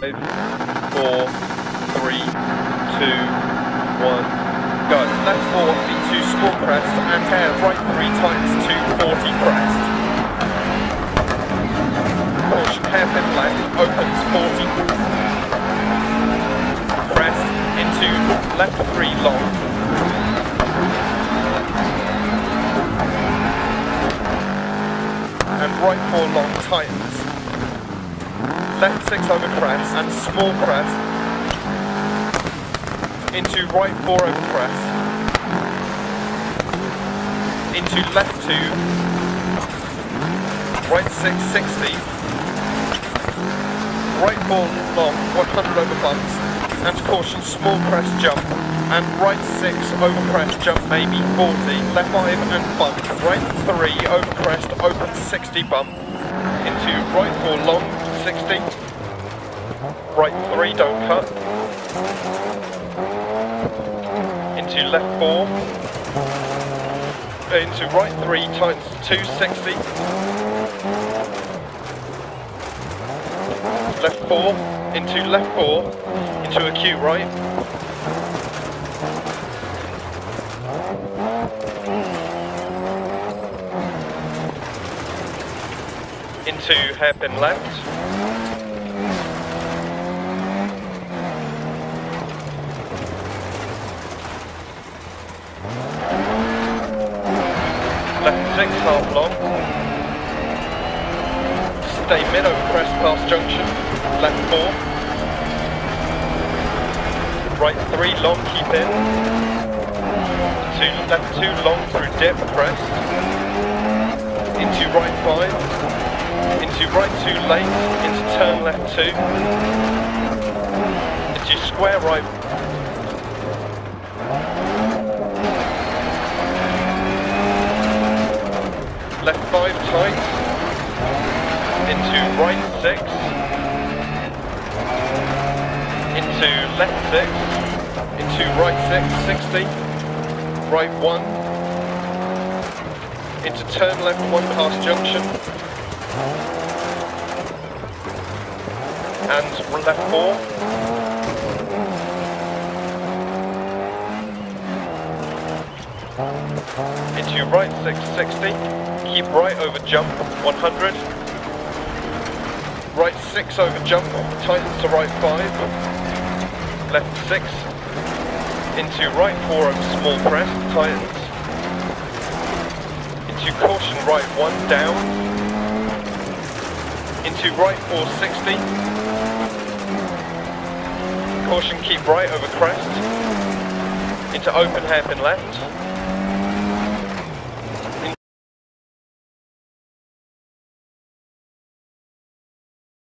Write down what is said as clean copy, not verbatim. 5, 4, 3, 2, 1, go. Left 4, V2 small crest, and hair right 3 times 240 crest. Push, hairpin left, opens 40. Crest into left 3 long. And right 4 long tightens. Left 6 over crest and small crest. Into right 4 over crest, into left 2, right 6, 60, right 4 long, 100 over bumps, and caution small crest jump, and right 6 over crest jump maybe 40, left 5 and bump, right 3 over crest open 60 bump, into right 4 long, 60, right 3 don't cut, into left 4, into right 3 times 260, left 4, into left 4, into a Q right, into hairpin left, left 6 half long, stay mid over crest past junction, left 4, right 3 long keep in, left 2 long through dip crest, into right 5, into right 2 late, into turn left 2, into square right, left 5 tight, into right 6, into left 6, into right 6, 60, right 1, into turn left 1 past junction, and left 4, into right 6, 60, keep right over jump, 100, right 6 over jump, tightens to right 5, left 6, into right 4 over small crest, tightens, into caution right 1 down, into right 4, 60, caution keep right over crest, into open hairpin left,